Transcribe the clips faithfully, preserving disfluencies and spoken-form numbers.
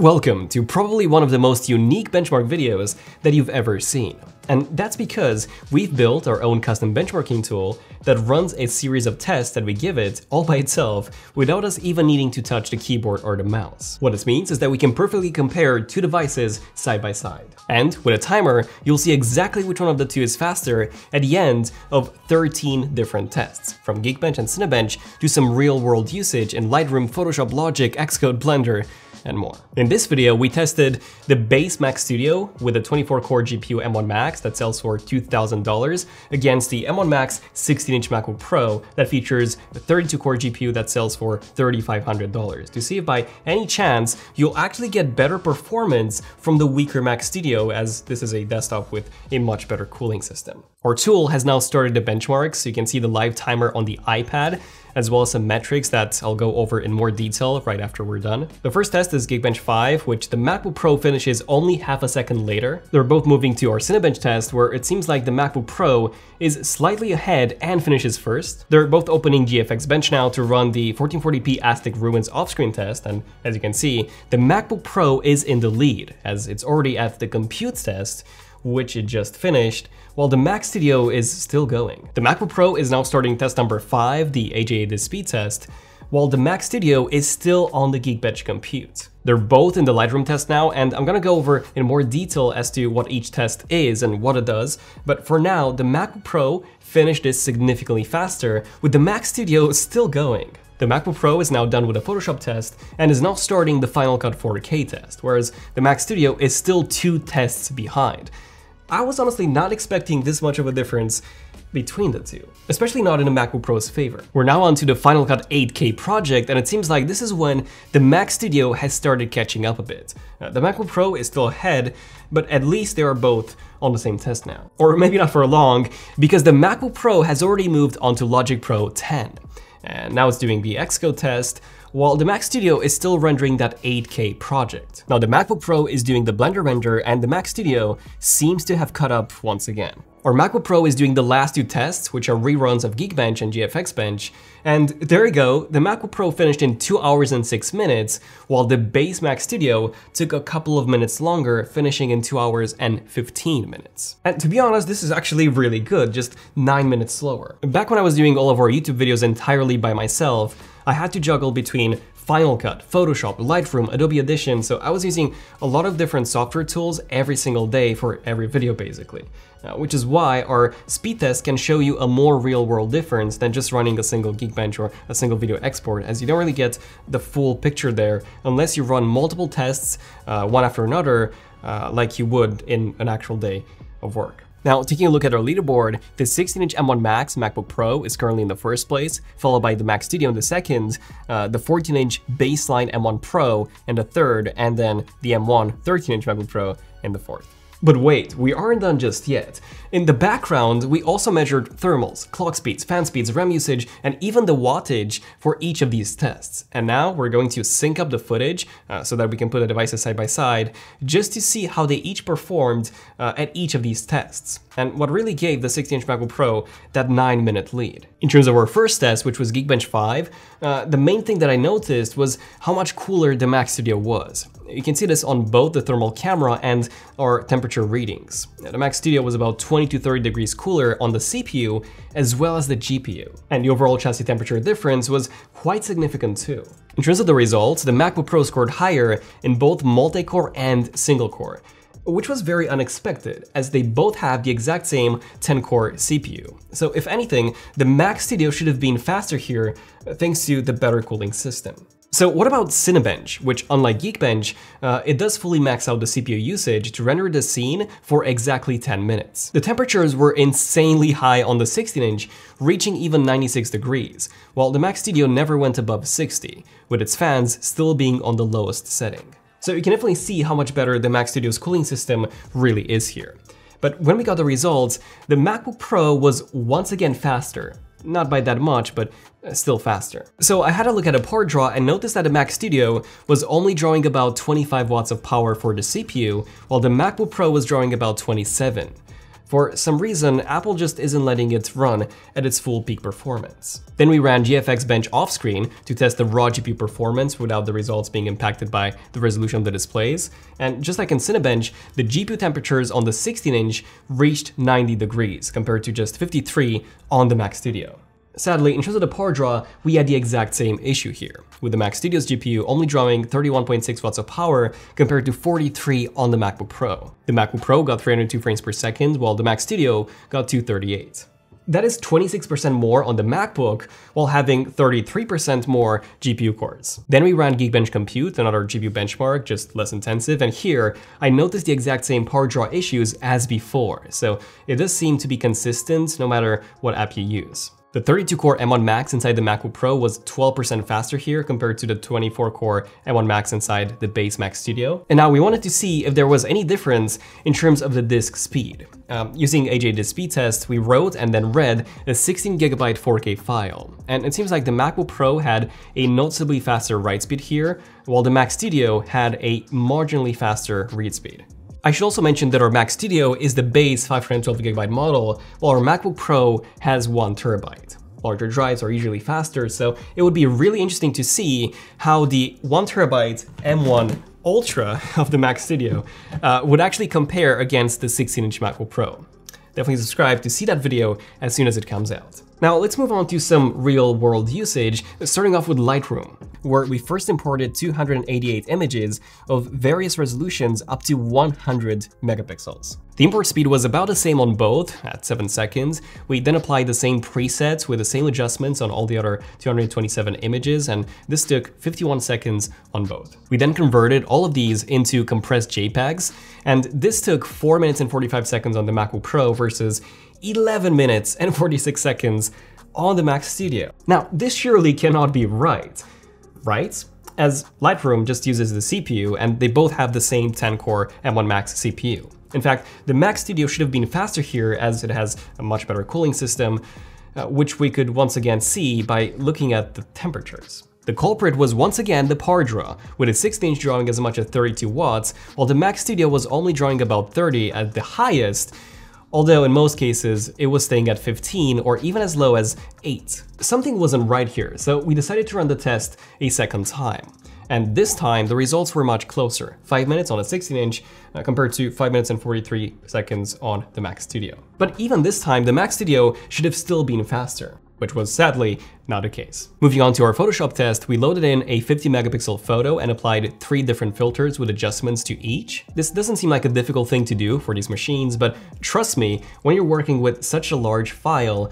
Welcome to probably one of the most unique benchmark videos that you've ever seen. And that's because we've built our own custom benchmarking tool that runs a series of tests that we give it all by itself without us even needing to touch the keyboard or the mouse. What this means is that we can perfectly compare two devices side by side. And with a timer, you'll see exactly which one of the two is faster at the end of thirteen different tests, from Geekbench and Cinebench to some real-world usage in Lightroom, Photoshop, Logic, Xcode, Blender, and more. In this video, we tested the base Mac Studio with a twenty-four core G P U M one Max that sells for two thousand dollars against the M one Max sixteen inch MacBook Pro that features a thirty-two core G P U that sells for three thousand five hundred dollars to see if by any chance you'll actually get better performance from the weaker Mac Studio, as this is a desktop with a much better cooling system. Our tool has now started the benchmarks, so you can see the live timer on the iPad, as well as some metrics that I'll go over in more detail right after we're done. The first test is Geekbench five, which the MacBook Pro finishes only half a second later. They're both moving to our Cinebench test, where it seems like the MacBook Pro is slightly ahead and finishes first. They're both opening G F X Bench now to run the fourteen forty p Aztec Ruins off-screen test, and as you can see, the MacBook Pro is in the lead, as it's already at the compute test, which it just finished, while the Mac Studio is still going. The MacBook Pro is now starting test number five, the A J A Disk Speed Test, while the Mac Studio is still on the Geekbench compute. They're both in the Lightroom test now, and I'm gonna go over in more detail as to what each test is and what it does, but for now, the MacBook Pro finished this significantly faster, with the Mac Studio still going. The MacBook Pro is now done with a Photoshop test and is now starting the Final Cut four K test, whereas the Mac Studio is still two tests behind. I was honestly not expecting this much of a difference between the two, especially not in the MacBook Pro's favor. We're now onto the Final Cut eight K project, and it seems like this is when the Mac Studio has started catching up a bit. Uh, the MacBook Pro is still ahead, but at least they are both on the same test now. Or maybe not for long, because the MacBook Pro has already moved onto Logic Pro ten, and now it's doing the Xcode test, while the Mac Studio is still rendering that eight K project. Now the MacBook Pro is doing the Blender render, and the Mac Studio seems to have caught up once again. Our MacBook Pro is doing the last two tests, which are reruns of Geekbench and G F X Bench, and there you go, the MacBook Pro finished in two hours and six minutes, while the base Mac Studio took a couple of minutes longer, finishing in two hours and fifteen minutes. And to be honest, this is actually really good, just nine minutes slower. Back when I was doing all of our YouTube videos entirely by myself, I had to juggle between Final Cut, Photoshop, Lightroom, Adobe Audition, so I was using a lot of different software tools every single day for every video basically, uh, which is why our speed test can show you a more real-world difference than just running a single Geekbench or a single video export, as you don't really get the full picture there unless you run multiple tests uh, one after another uh, like you would in an actual day of work. Now, taking a look at our leaderboard, the sixteen inch M one Max MacBook Pro is currently in the first place, followed by the Mac Studio in the second, uh, the fourteen inch baseline M one Pro in the third, and then the M one thirteen inch MacBook Pro in the fourth. But wait, we aren't done just yet. In the background, we also measured thermals, clock speeds, fan speeds, RAM usage, and even the wattage for each of these tests. And now we're going to sync up the footage uh, so that we can put the devices side by side, just to see how they each performed uh, at each of these tests, and what really gave the sixteen inch MacBook Pro that nine minute lead. In terms of our first test, which was Geekbench five, uh, the main thing that I noticed was how much cooler the Mac Studio was. You can see this on both the thermal camera and our temperature readings. Now, the Mac Studio was about twenty to thirty degrees cooler on the C P U as well as the G P U. And the overall chassis temperature difference was quite significant too. In terms of the results, the MacBook Pro scored higher in both multi-core and single-core, which was very unexpected, as they both have the exact same ten core C P U. So if anything, the Mac Studio should have been faster here thanks to the better cooling system. So what about Cinebench, which unlike Geekbench, uh, it does fully max out the C P U usage to render the scene for exactly ten minutes. The temperatures were insanely high on the sixteen inch, reaching even ninety-six degrees, while the Mac Studio never went above sixty, with its fans still being on the lowest setting. So you can definitely see how much better the Mac Studio's cooling system really is here. But when we got the results, the MacBook Pro was once again faster. Not by that much, but still faster. So I had a look at a power draw and noticed that the Mac Studio was only drawing about twenty-five watts of power for the C P U, while the MacBook Pro was drawing about twenty-seven. For some reason, Apple just isn't letting it run at its full peak performance. Then we ran G F X Bench off screen to test the raw G P U performance without the results being impacted by the resolution of the displays. And just like in Cinebench, the G P U temperatures on the sixteen inch reached ninety degrees compared to just fifty-three on the Mac Studio. Sadly, in terms of the power draw, we had the exact same issue here, with the Mac Studio's G P U only drawing thirty-one point six watts of power compared to forty-three on the MacBook Pro. The MacBook Pro got three hundred two frames per second, while the Mac Studio got two thirty-eight. That is twenty-six percent more on the MacBook, while having thirty-three percent more G P U cores. Then we ran Geekbench Compute, another G P U benchmark, just less intensive, and here I noticed the exact same power draw issues as before, so it does seem to be consistent no matter what app you use. The thirty-two core M one Max inside the MacBook Pro was twelve percent faster here compared to the twenty-four core M one Max inside the base Mac Studio. And now we wanted to see if there was any difference in terms of the disk speed. Um, using A J A Disk Speed Test, we wrote and then read a sixteen gigabyte four K file. And it seems like the MacBook Pro had a noticeably faster write speed here, while the Mac Studio had a marginally faster read speed. I should also mention that our Mac Studio is the base five hundred twelve gigabyte model, while our MacBook Pro has one terabyte. Larger drives are usually faster, so it would be really interesting to see how the one terabyte M one Ultra of the Mac Studio uh, would actually compare against the sixteen inch MacBook Pro. Definitely subscribe to see that video as soon as it comes out. Now let's move on to some real world usage, starting off with Lightroom, where we first imported two hundred eighty-eight images of various resolutions up to one hundred megapixels. The import speed was about the same on both, at seven seconds. We then applied the same presets with the same adjustments on all the other two hundred twenty-seven images, and this took fifty-one seconds on both. We then converted all of these into compressed JPEGs, and this took four minutes and forty-five seconds on the MacBook Pro versus eleven minutes and forty-six seconds on the Mac Studio. Now, this surely cannot be right, right? As Lightroom just uses the C P U and they both have the same ten core M one Max C P U. In fact, the Mac Studio should have been faster here as it has a much better cooling system, uh, which we could once again see by looking at the temperatures. The culprit was once again the power draw, with a sixteen inch drawing as much as thirty-two watts, while the Mac Studio was only drawing about thirty at the highest, although in most cases, it was staying at fifteen or even as low as eight. Something wasn't right here, so we decided to run the test a second time. And this time, the results were much closer, five minutes on a sixteen inch uh, compared to five minutes and forty-three seconds on the Mac Studio. But even this time, the Mac Studio should have still been faster, which was sadly not the case. Moving on to our Photoshop test, we loaded in a fifty megapixel photo and applied three different filters with adjustments to each. This doesn't seem like a difficult thing to do for these machines, but trust me, when you're working with such a large file,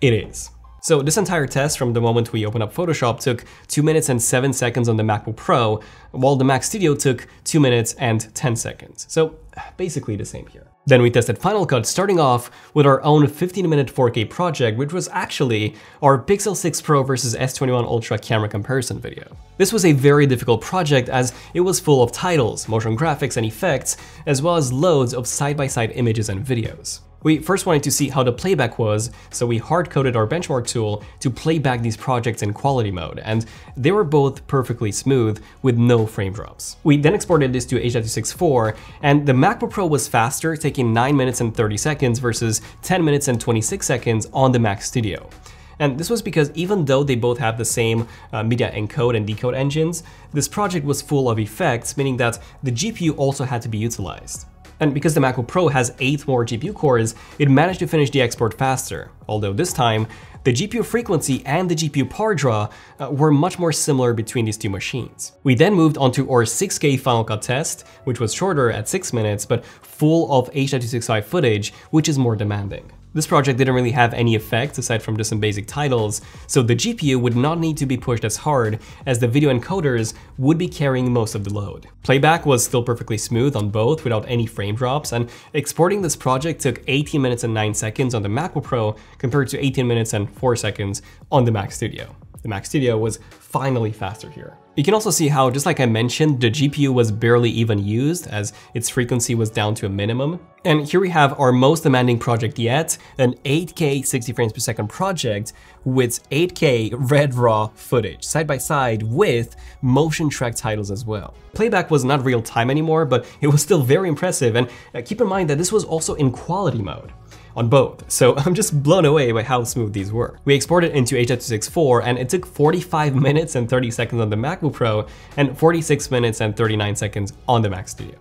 it is. So this entire test from the moment we opened up Photoshop took two minutes and seven seconds on the MacBook Pro, while the Mac Studio took two minutes and ten seconds. So basically the same here. Then we tested Final Cut, starting off with our own fifteen minute four K project, which was actually our Pixel six Pro versus S twenty-one Ultra camera comparison video. This was a very difficult project as it was full of titles, motion graphics and effects, as well as loads of side-by-side images and videos. We first wanted to see how the playback was, so we hard-coded our benchmark tool to play back these projects in quality mode, and they were both perfectly smooth with no frame drops. We then exported this to H two sixty-four, and the MacBook Pro was faster, taking nine minutes and thirty seconds versus ten minutes and twenty-six seconds on the Mac Studio. And this was because even though they both have the same uh, media encode and decode engines, this project was full of effects, meaning that the G P U also had to be utilized. And because the MacBook Pro has eight more G P U cores, it managed to finish the export faster, although this time, the G P U frequency and the G P U power draw uh, were much more similar between these two machines. We then moved on to our six K Final Cut test, which was shorter at six minutes, but full of H two sixty-five footage, which is more demanding. This project didn't really have any effects aside from just some basic titles, so the G P U would not need to be pushed as hard as the video encoders would be carrying most of the load. Playback was still perfectly smooth on both without any frame drops, and exporting this project took eighteen minutes and nine seconds on the MacBook Pro compared to eighteen minutes and four seconds on the Mac Studio. The Mac Studio was finally faster here. You can also see how, just like I mentioned, the G P U was barely even used as its frequency was down to a minimum. And here we have our most demanding project yet, an eight K sixty frames per second project with eight K Red RAW footage side by side with motion track titles as well. Playback was not real time anymore, but it was still very impressive. And keep in mind that this was also in quality mode on both, so I'm just blown away by how smooth these were. We exported into H dot two sixty-four and it took forty-five minutes and thirty seconds on the MacBook Pro and forty-six minutes and thirty-nine seconds on the Mac Studio.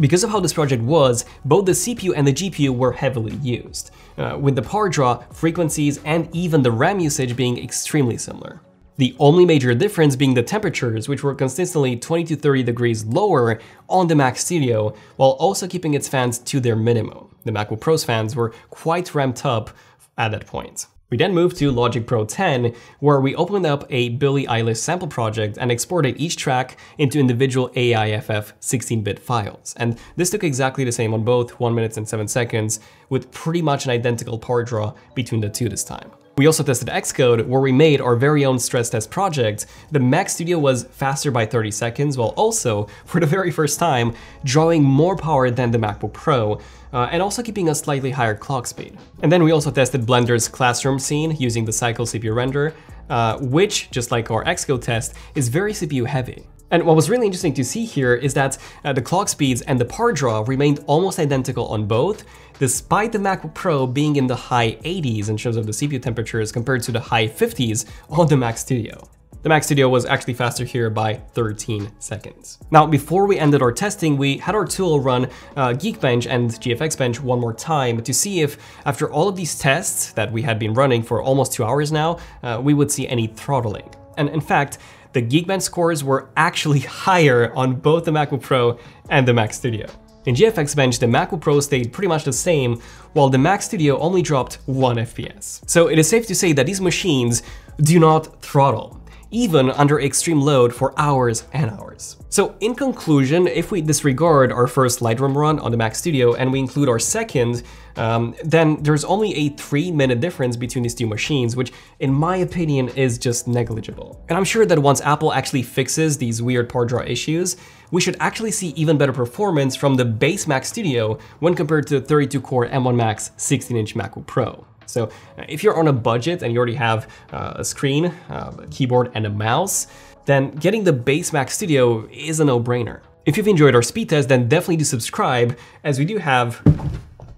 Because of how this project was, both the C P U and the G P U were heavily used, uh, with the power draw, frequencies, and even the RAM usage being extremely similar. The only major difference being the temperatures, which were consistently twenty to thirty degrees lower on the Mac Studio, while also keeping its fans to their minimum. The MacBook Pro's fans were quite ramped up at that point. We then moved to Logic Pro ten, where we opened up a Billie Eilish sample project and exported each track into individual A I F F sixteen bit files. And this took exactly the same on both, one minute and seven seconds, with pretty much an identical power draw between the two this time. We also tested Xcode, where we made our very own stress test project. The Mac Studio was faster by thirty seconds, while also, for the very first time, drawing more power than the MacBook Pro, Uh, and also keeping a slightly higher clock speed. And then we also tested Blender's classroom scene using the Cycles C P U render, uh, which, just like our Xcode test, is very C P U heavy. And what was really interesting to see here is that uh, the clock speeds and the power draw remained almost identical on both, despite the MacBook Pro being in the high eighties in terms of the C P U temperatures compared to the high fifties on the Mac Studio. The Mac Studio was actually faster here by thirteen seconds. Now, before we ended our testing, we had our tool run uh, Geekbench and G F X Bench one more time to see if, after all of these tests that we had been running for almost two hours now, uh, we would see any throttling. And in fact, the Geekbench scores were actually higher on both the MacBook Pro and the Mac Studio. In G F X Bench, the MacBook Pro stayed pretty much the same, while the Mac Studio only dropped one F P S. So it is safe to say that these machines do not throttle, even under extreme load for hours and hours. So in conclusion, if we disregard our first Lightroom run on the Mac Studio and we include our second, um, then there's only a three minute difference between these two machines, which in my opinion is just negligible. And I'm sure that once Apple actually fixes these weird power draw issues, we should actually see even better performance from the base Mac Studio when compared to the thirty-two core M one Max sixteen inch MacBook Pro. So if you're on a budget and you already have uh, a screen, uh, a keyboard and a mouse, then getting the base Mac Studio is a no-brainer. If you've enjoyed our speed test, then definitely do subscribe, as we do have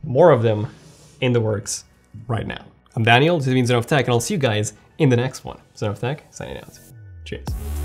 more of them in the works right now. I'm Daniel, this has been Zone of Tech, and I'll see you guys in the next one. Zone of Tech, signing out. Cheers.